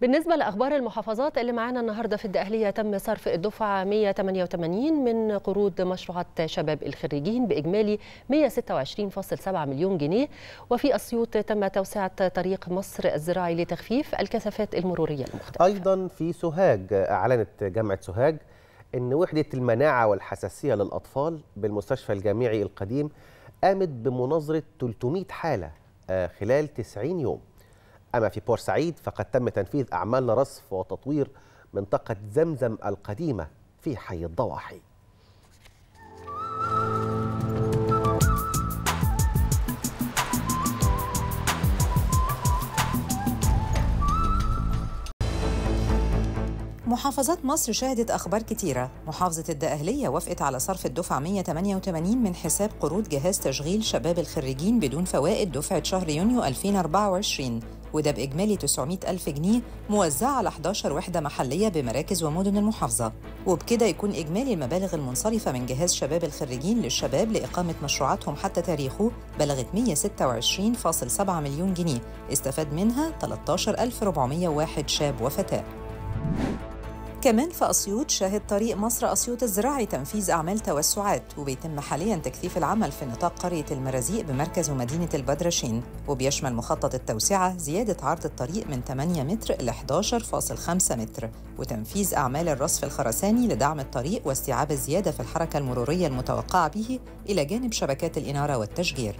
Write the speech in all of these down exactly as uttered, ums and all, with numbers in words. بالنسبة لأخبار المحافظات اللي معانا النهاردة في الدقهلية، تم صرف الدفعة مئة وثمانية وثمانين من قروض مشروعات شباب الخريجين بإجمالي مئة وستة وعشرين فاصلة سبعة مليون جنيه. وفي أسيوط تم توسعة طريق مصر الزراعي لتخفيف الكثافات المرورية المختلفة. أيضا في سوهاج، أعلنت جامعة سوهاج أن وحدة المناعة والحساسية للأطفال بالمستشفى الجامعي القديم قامت بمناظرة ثلاثمئة حالة خلال تسعين يوم. أما في بورسعيد فقد تم تنفيذ أعمال رصف وتطوير منطقة زمزم القديمة في حي الضواحي. محافظات مصر شهدت أخبار كتيرة. محافظة الدقهلية وافقت على صرف الدفعة مئة وثمانية وثمانين من حساب قروض جهاز تشغيل شباب الخريجين بدون فوائد دفعة شهر يونيو ألفين وأربعة وعشرين، وده بإجمالي تسعمئة ألف جنيه موزعة على إحدى عشرة وحدة محلية بمراكز ومدن المحافظة. وبكده يكون إجمالي المبالغ المنصرفة من جهاز شباب الخريجين للشباب لإقامة مشروعاتهم حتى تاريخه بلغت مئة وستة وعشرين فاصلة سبعة مليون جنيه، استفاد منها ثلاثة عشر ألف وأربعمئة وواحد شاب وفتاة. كمان في أسيوط شهد طريق مصر أسيوط الزراعي تنفيذ أعمال توسعات، وبيتم حالياً تكثيف العمل في نطاق قرية المرازيق بمركز ومدينة البدرشين، وبيشمل مخطط التوسعة زيادة عرض الطريق من ثمانية متر إلى أحد عشر فاصلة خمسة متر، وتنفيذ أعمال الرصف الخرساني لدعم الطريق واستيعاب الزيادة في الحركة المرورية المتوقعة به، إلى جانب شبكات الإنارة والتشجير.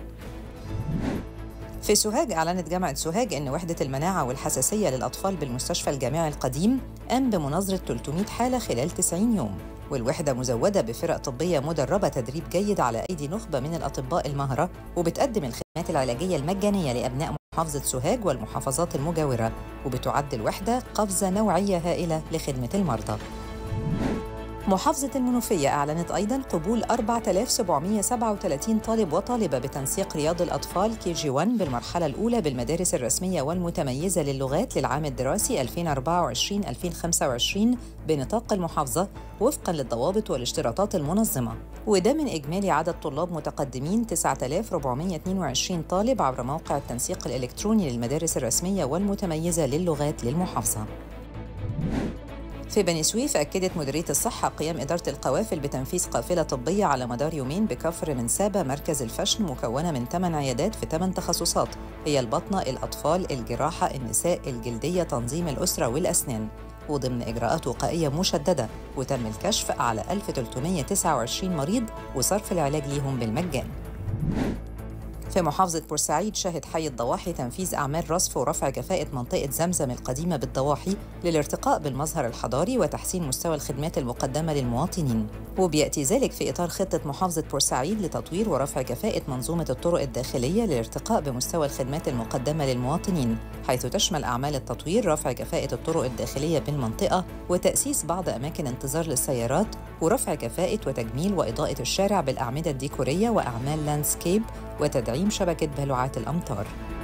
في سوهاج، أعلنت جامعة سوهاج أن وحدة المناعة والحساسية للأطفال بالمستشفى الجامعي القديم قام بمناظرة ثلاثمئة حالة خلال تسعين يوم، والوحدة مزودة بفرق طبية مدربة تدريب جيد على أيدي نخبة من الأطباء المهرة، وبتقدم الخدمات العلاجية المجانية لأبناء محافظة سوهاج والمحافظات المجاورة، وبتعد الوحدة قفزة نوعية هائلة لخدمة المرضى. محافظة المنوفية أعلنت أيضاً قبول أربعة آلاف وسبعمئة وسبعة وثلاثين طالب وطالبة بتنسيق رياض الأطفال كي جي واحد بالمرحلة الأولى بالمدارس الرسمية والمتميزة للغات للعام الدراسي ألفين وأربعة وعشرين ألفين وخمسة وعشرين بنطاق المحافظة وفقاً للضوابط والاشتراطات المنظمة، وده من إجمالي عدد طلاب متقدمين تسعة آلاف وأربعمئة واثنين وعشرين طالب عبر موقع التنسيق الإلكتروني للمدارس الرسمية والمتميزة للغات للمحافظة. في بني سويف، أكدت مديرية الصحة قيام إدارة القوافل بتنفيذ قافلة طبية على مدار يومين بكفر منسابة مركز الفشن، مكونة من ثمان عيادات في ثمان تخصصات هي البطنة، الأطفال، الجراحة، النساء، الجلدية، تنظيم الأسرة والأسنان، وضمن إجراءات وقائية مشددة، وتم الكشف على ألف وثلاثمئة وتسعة وعشرين مريض وصرف العلاج ليهم بالمجان. في محافظة بورسعيد، شهد حي الضواحي تنفيذ أعمال رصف ورفع كفاءة منطقة زمزم القديمة بالضواحي للارتقاء بالمظهر الحضاري وتحسين مستوى الخدمات المقدمة للمواطنين، وبيأتي ذلك في إطار خطة محافظة بورسعيد لتطوير ورفع كفاءة منظومة الطرق الداخلية للارتقاء بمستوى الخدمات المقدمة للمواطنين، حيث تشمل أعمال التطوير رفع كفاءة الطرق الداخلية بالمنطقة وتأسيس بعض أماكن انتظار للسيارات ورفع كفاءة وتجميل وإضاءة الشارع بالأعمدة الديكورية وأعمال لاندسكيب وتدعيم شبكة بلوعات الأمطار.